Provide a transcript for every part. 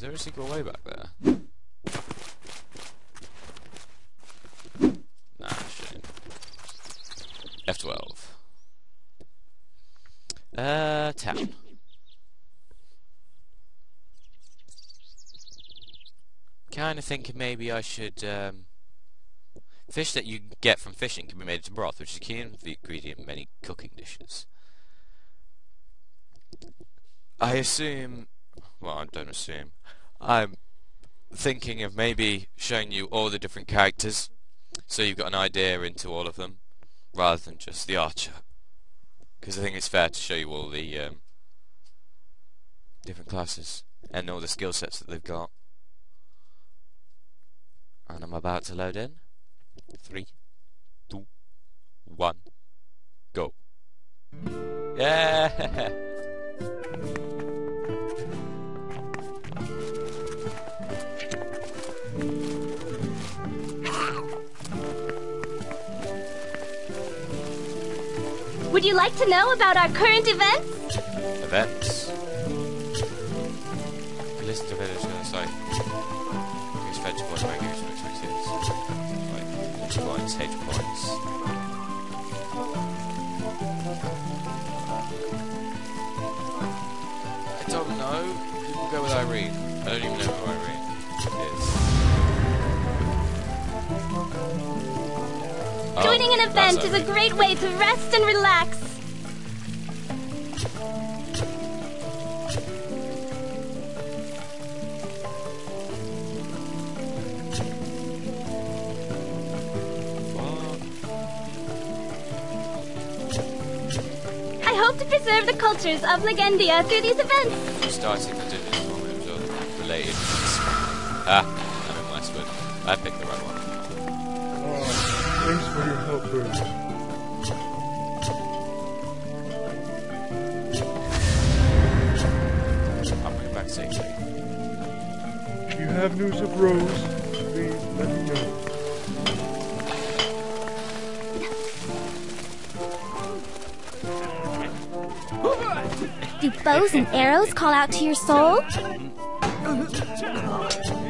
Is there a secret way back there? Nah, shit. F12. Town. Kinda thinking maybe I should, fish that you get from fishing can be made into broth, which is a key ingredient in many cooking dishes. I assume... well, I don't assume. I'm thinking of maybe showing you all the different characters, so you've got an idea into all of them, rather than just the archer. Because I think it's fair to show you all the different classes, and all the skill sets that they've got. And I'm about to load in. 3, 2, 1, go. Yeah! Would you like to know about our current events? Events? We listen to village on the site. Use fetch points, make use of experience. Like, points, H points. We'll go with Irene. I don't even know who Irene is. Joining an event is a great way to rest and relax. I hope to preserve the cultures of Legendia through these events. Starting the dinner. Related. Ah, I'm in Westwood. I picked the right one. Thanks for your help, Rose. I'm going back safely. If you have news of Rose, please let me know. Do bows and arrows call out to your soul?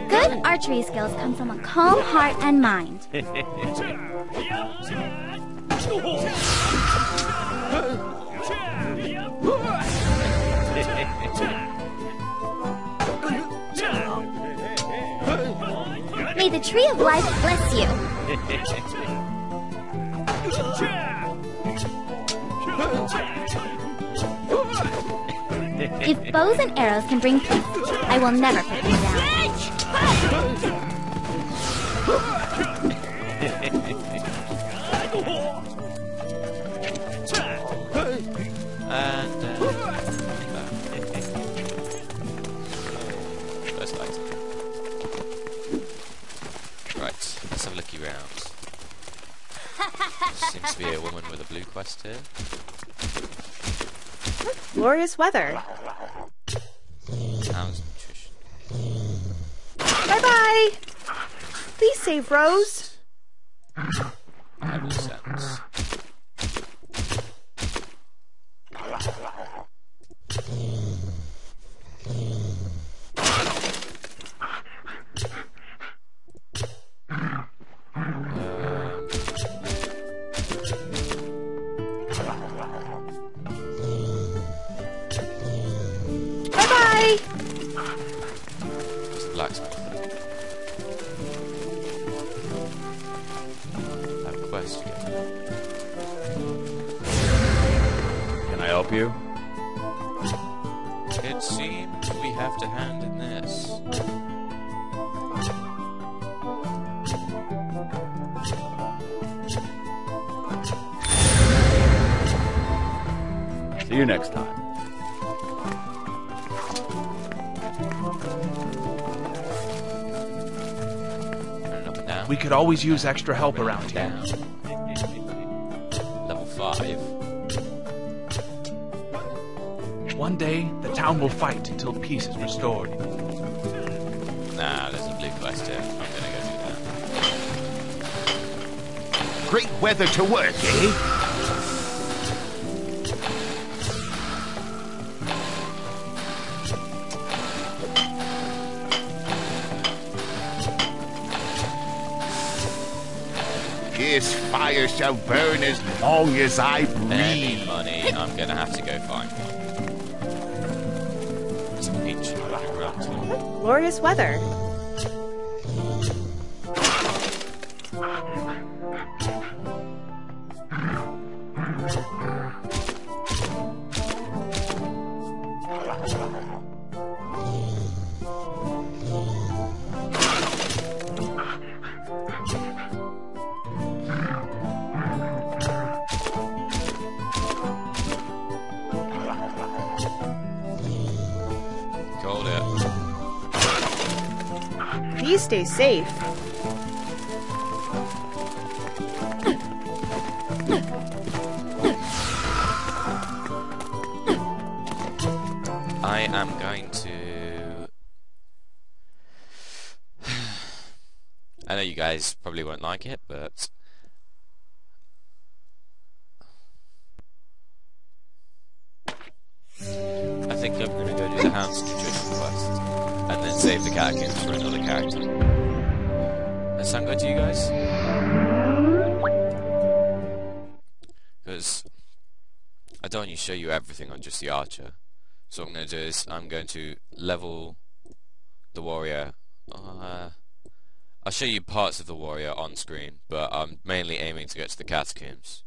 Good archery skills come from a calm heart and mind. May the Tree of Life bless you. If bows and arrows can bring peace, I will never put them down. And, first light. Right, let's have a looky round. Seems to be a woman with a blue quest here. Glorious weather. Bye-bye! Please save Rose. I will sense. Bye-bye! It's the blacksmith. Can I help you? It seems we have to hand in this. See you next time. Turn it up and down. We could always use extra help around here. One day, the town will fight until peace is restored. Nah, there's a blue quest here. I'm gonna go do that. Great weather to work, eh? fierce fire shall burn as long as I breathe. Any money, I'm gonna have to go find one. It's an ancient rattle. Glorious weather. Please stay safe. I am going to... I know you guys probably won't like it, but... I think I'm going to go do the hound's nutrition quest. And then save the catacombs for another character. That sound good to you guys? Because I don't want to show you everything on just the archer. So what I'm going to do is I'm going to level the warrior. I'll show you parts of the warrior on screen, but I'm mainly aiming to get to the catacombs.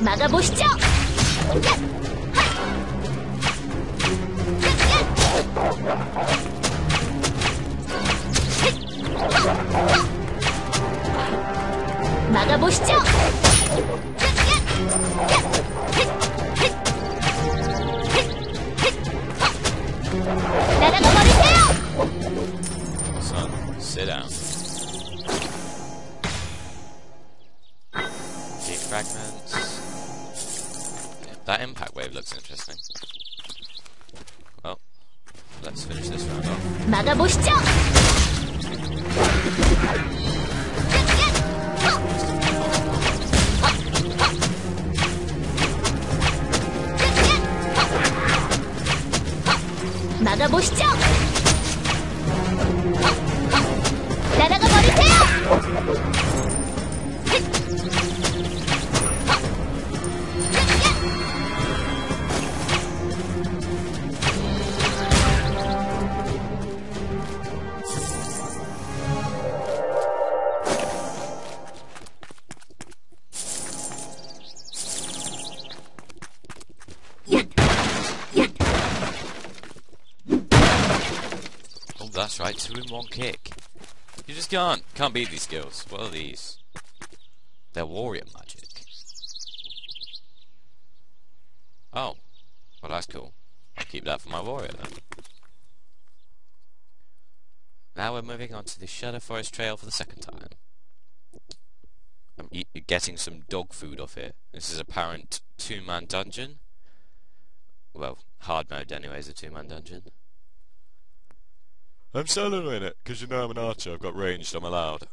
Magaboshijou! Magaboshijou! Son, sit down. Deep fragments. That impact wave looks interesting. Well, let's finish this round off. That's right, 2 in 1 kick. You just can't beat these skills. What are these? They're warrior magic. Oh, well that's cool. I'll keep that for my warrior then. Now we're moving on to the Shadow Forest Trail for the second time. I'm getting some dog food off here. This is apparent 2-man dungeon. Well, hard mode anyway is a 2-man dungeon. I'm soloing it, because you know I'm an archer, I've got ranged, I'm allowed.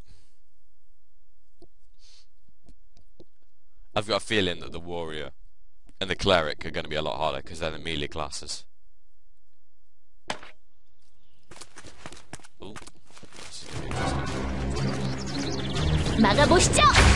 I've got a feeling that the warrior and the cleric are going to be a lot harder, because they're the melee classes. Ooh. This is going to be interesting. Magaboshijou!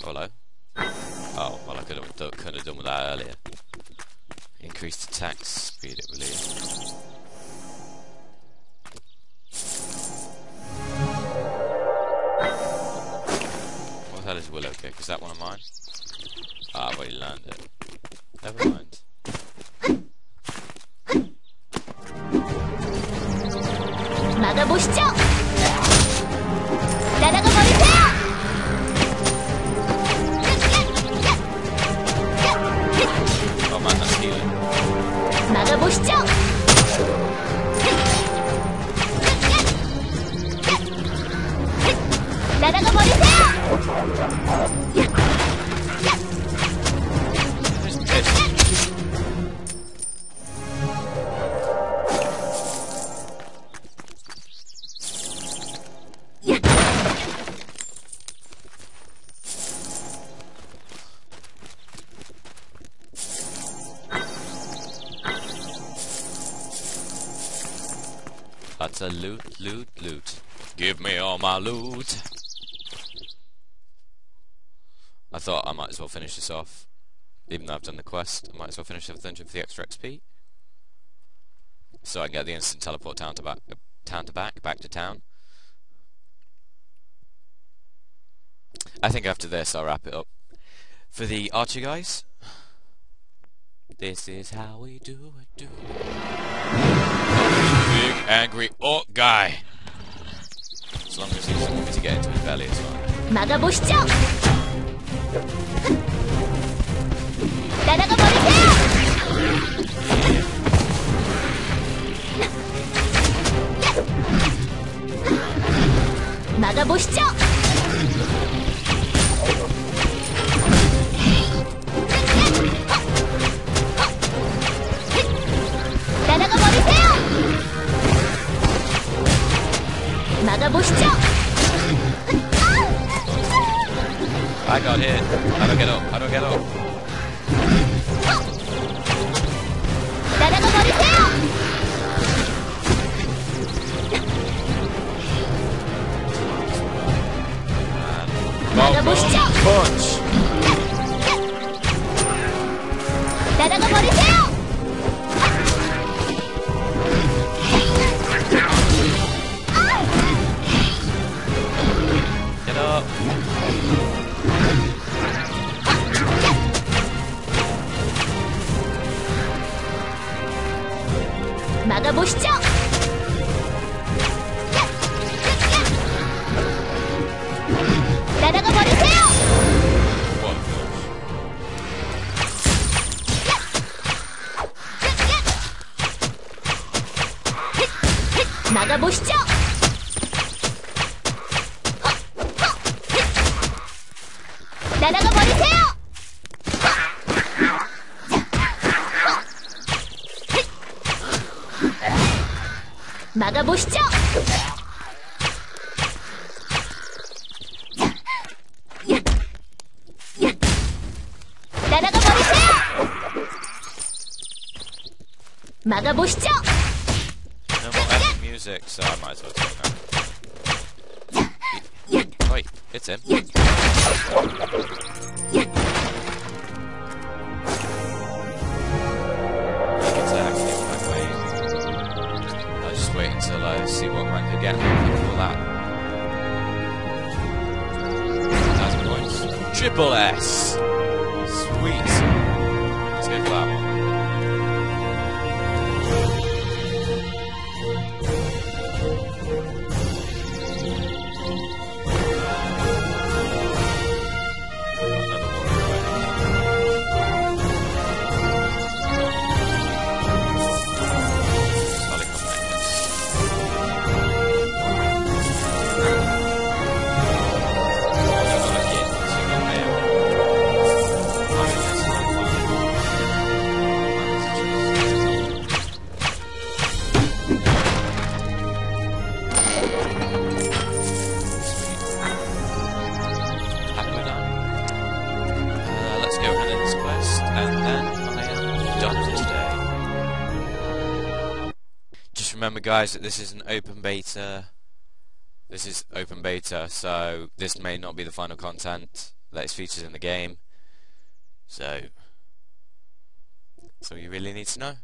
Hello. Oh, well I could have done with that earlier. Increased attack speed, I believe. Okay, was that one of mine? Ah, well, you learned it. Never mind. Magaboshijou! Oh man, that's healing. Magaboshijou! Lots of loot, loot, loot. Give me all my loot. I thought I might as well finish this off. Even though I've done the quest, I might as well finish the dungeon for the extra XP. So I can get the instant teleport back to town. I think after this I'll wrap it up. For the Archer guys, this is how we do it, Big angry orc guy. As long as he's easy to get into his belly as well. Magaboshijou! I got hit. I don't get up. I don't get up. Punch. Get up. Magaboshijou! Magaboshijou! Magaboshijou! Magaboshijou! No more epic music, so I might as well take that. Wait, it's him. Wait until I see what rank I get and all that. 1,000 points. Triple S! Sweet! Let's go for that one. Remember guys that this is an open beta. This is open beta, so this may not be the final content that is featured in the game. So you really need to know.